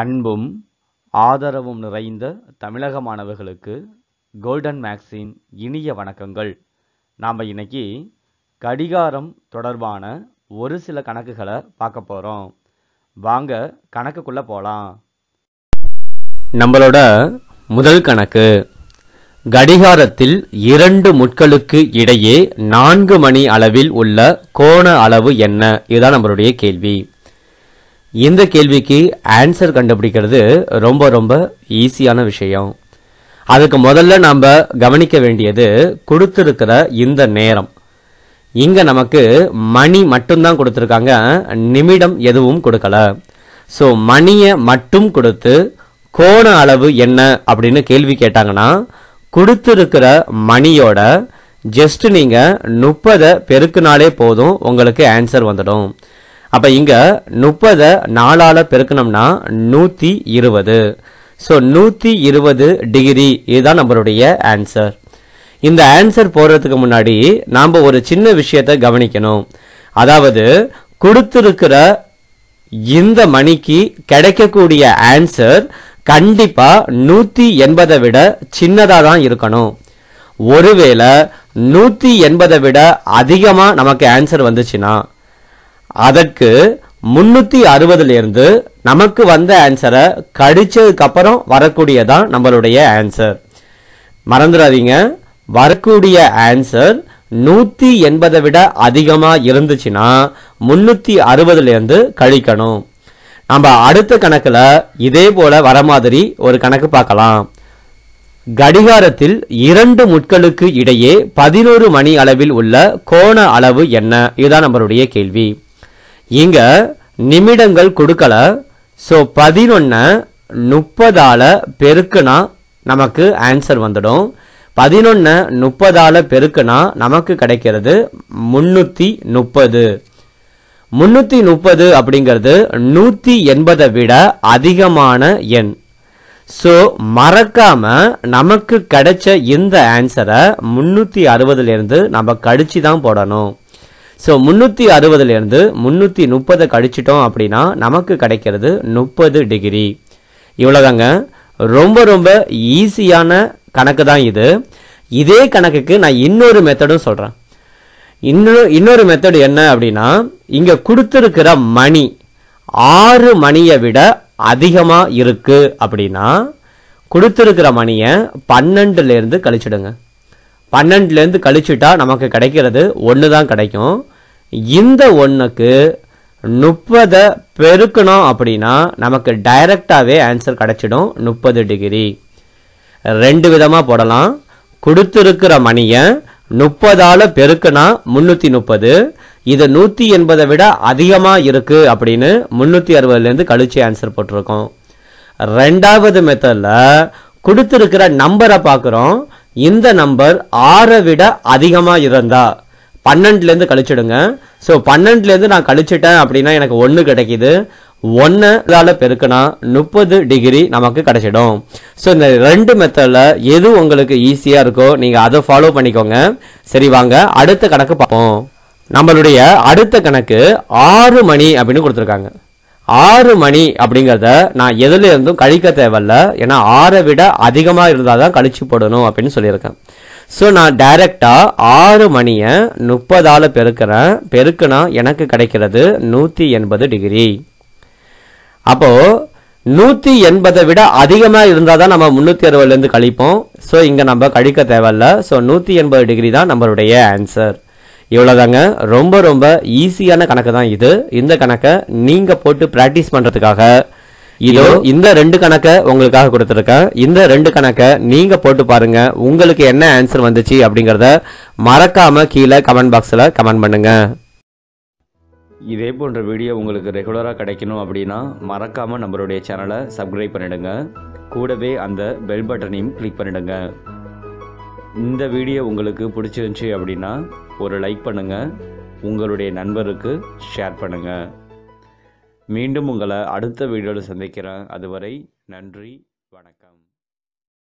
அன்பும் ஆதரவும் நிறைந்த தமிழக மாணவர்களுக்கு கோல்டன் மேக்ஸின் இனிய வணக்கங்கள். நாம் இன்னைக்கு கடிகாரம் தொடர்பான ஒரு சில கணக்குகளை பார்க்க போகிறோம். வாங்க கணக்குக்குள்ளே போகலாம். நம்மளோட முதல் கணக்கு, கடிகாரத்தில் இரண்டு முட்களுக்கு இடையே 4 மணி அளவில் உள்ள கோண அளவு என்ன? இதுதான் நம்மளுடைய கேள்வி. இந்த கேள்விக்கு ஆன்சர் கண்டுபிடிக்கிறது ரொம்ப ரொம்ப ஈஸியான விஷயம். அதுக்கு முதல்ல நாம் கவனிக்க வேண்டியது கொடுத்துருக்கிற இந்த நேரம். இங்கே நமக்கு மணி மட்டும்தான் கொடுத்துருக்காங்க, நிமிடம் எதுவும் கொடுக்கல. ஸோ மணியை மட்டும் கொடுத்து கோண அளவு என்ன அப்படின்னு கேள்வி கேட்டாங்கன்னா, கொடுத்துருக்கிற மணியோட ஜஸ்ட் நீங்கள் 30 பெருக்குனாலே போதும், உங்களுக்கு ஆன்சர் வந்துடும். அப்போ இங்கே 30 4ஆல் பெருக்கணும்னா 120. ஸோ 120 டிகிரி, இதுதான் நம்மளுடைய ஆன்சர். இந்த ஆன்சர் போடுறதுக்கு முன்னாடி நாம் ஒரு சின்ன விஷயத்தை கவனிக்கணும். அதாவது கொடுத்துருக்கிற இந்த மணிக்கு கிடைக்கக்கூடிய ஆன்சர் கண்டிப்பாக 180 விட சின்னதாக தான் இருக்கணும். ஒருவேளை 180 விட அதிகமாக நமக்கு ஆன்சர் வந்துச்சுன்னா அதற்கு 360லேருந்து நமக்கு வந்த ஆன்சரை கடிச்சதுக்கு அப்புறம் வரக்கூடியதான் நம்மளுடைய ஆன்சர். மறந்துடாதீங்க, வரக்கூடிய ஆன்சர் 180 விட அதிகமாக இருந்துச்சுன்னா 360லேருந்து கழிக்கணும். நம்ம அடுத்த கணக்கில் இதே போல வர மாதிரி ஒரு கணக்கு பார்க்கலாம். கடிகாரத்தில் 2 முட்களுக்கு இடையே 11 மணி அளவில் உள்ள கோண அளவு என்ன? இதுதான் நம்மளுடைய கேள்வி. இங்க நிமிடங்கள் கொடுக்கல. ஸோ 11 30ஆல் பெருக்குனா நமக்கு ஆன்சர் வந்துடும். 11 30ஆல் பெருக்குனா நமக்கு கிடைக்கிறது 330. 330 அப்படிங்கிறது 180 விட அதிகமான எண். ஸோ மறக்காம நமக்கு கிடைச்ச இந்த ஆன்சரை 360லேருந்து நம்ம கழிச்சு தான் போடணும். ஸோ 360லேருந்து 330 கழிச்சிட்டோம் அப்படின்னா நமக்கு கிடைக்கிறது 30 டிகிரி. இவ்வளோதாங்க, ரொம்ப ரொம்ப ஈஸியான கணக்கு தான் இது. இதே கணக்குக்கு நான் இன்னொரு மெத்தடும் சொல்கிறேன். இன்னொரு மெத்தடு என்ன அப்படின்னா, இங்கே கொடுத்துருக்கிற மணி 6 மணியை விட அதிகமாக இருக்குது அப்படின்னா கொடுத்துருக்கிற மணியை 12லேருந்து கழிச்சிடுங்க. 12லேருந்து கழிச்சுட்டா நமக்கு கிடைக்கிறது 1 தான் கிடைக்கும். இந்த 1க்கு 30 பெருக்கணும் அப்படின்னா நமக்கு டைரக்டாகவே ஆன்சர் கிடைச்சிடும் 30 டிகிரி. ரெண்டு விதமாக போடலாம். கொடுத்துருக்கிற மணியை 30ஆல் பெருக்குனா 330. இது 180 விட அதிகமாக இருக்குது அப்படின்னு 360லேருந்து கழிச்சு ஆன்சர் போட்டிருக்கோம். ரெண்டாவது மெத்தடில் கொடுத்துருக்கிற நம்பரை பார்க்குறோம். இந்த நம்பர் 6 விட அதிகமாக இருந்தா 12லேருந்து கழிச்சிடுங்க. ஸோ 12லேருந்து நான் கழிச்சிட்டேன் அப்படின்னா எனக்கு 1 கிடைக்கிது. 1ஆல் பெருக்குனா 30 டிகிரி நமக்கு கிடைச்சிடும். ஸோ இந்த ரெண்டு மெத்தடில் எது உங்களுக்கு ஈஸியாக இருக்கோ நீங்கள் அதை ஃபாலோ பண்ணிக்கோங்க. சரி, வாங்க அடுத்த கணக்கு பார்ப்போம். நம்மளுடைய அடுத்த கணக்கு 6 மணி அப்படின்னு கொடுத்துருக்காங்க. 6 மணி அப்படிங்கிறத நான் எதுலேருந்தும் கழிக்க தேவையில்ல, ஏன்னா 6 விட அதிகமாக இருந்தால் தான் கழிச்சு போடணும் அப்படின்னு சொல்லியிருக்கேன். ஸோ நான் டைரெக்டாக 6 மணியை 30ஆல் பெருக்கிறேன். பெருக்குனா எனக்கு கிடைக்கிறது 180 டிகிரி. அப்போது 180 விட அதிகமாக இருந்தால் தான் நம்ம 360லேருந்து கழிப்போம். ஸோ இங்கே நம்ம கழிக்க தேவையில்ல. ஸோ 180 டிகிரி தான் நம்மளுடைய ஆன்சர். இவ்வளோதாங்க, ரொம்ப ரொம்ப ஈஸியான கணக்கு தான் இது. இந்த கணக்கை நீங்கள் போட்டு ப்ராக்டிஸ் பண்ணுறதுக்காக இதோ இந்த ரெண்டு கணக்கை உங்களுக்காக கொடுத்துருக்கேன். இந்த ரெண்டு கணக்கை நீங்கள் போட்டு பாருங்கள். உங்களுக்கு என்ன ஆன்சர் வந்துச்சு அப்படிங்கிறத மறக்காமல் கீழே கமெண்ட் பாக்ஸில் கமெண்ட் பண்ணுங்கள். இதே போன்ற வீடியோ உங்களுக்கு ரெகுலராக கிடைக்கணும் அப்படின்னா மறக்காமல் நம்மளுடைய சேனலை சப்ஸ்கிரைப் பண்ணிடுங்க. கூடவே அந்த பெல் பட்டனையும் கிளிக் பண்ணிடுங்க. இந்த வீடியோ உங்களுக்கு பிடிச்சிருந்துச்சி அப்படின்னா ஒரு லைக் பண்ணுங்கள், உங்களுடைய நண்பருக்கு ஷேர் பண்ணுங்கள். மீண்டும் உங்களை அடுத்த வீடியோவில் சந்திக்கிறேன். அதுவரை நன்றி, வணக்கம்.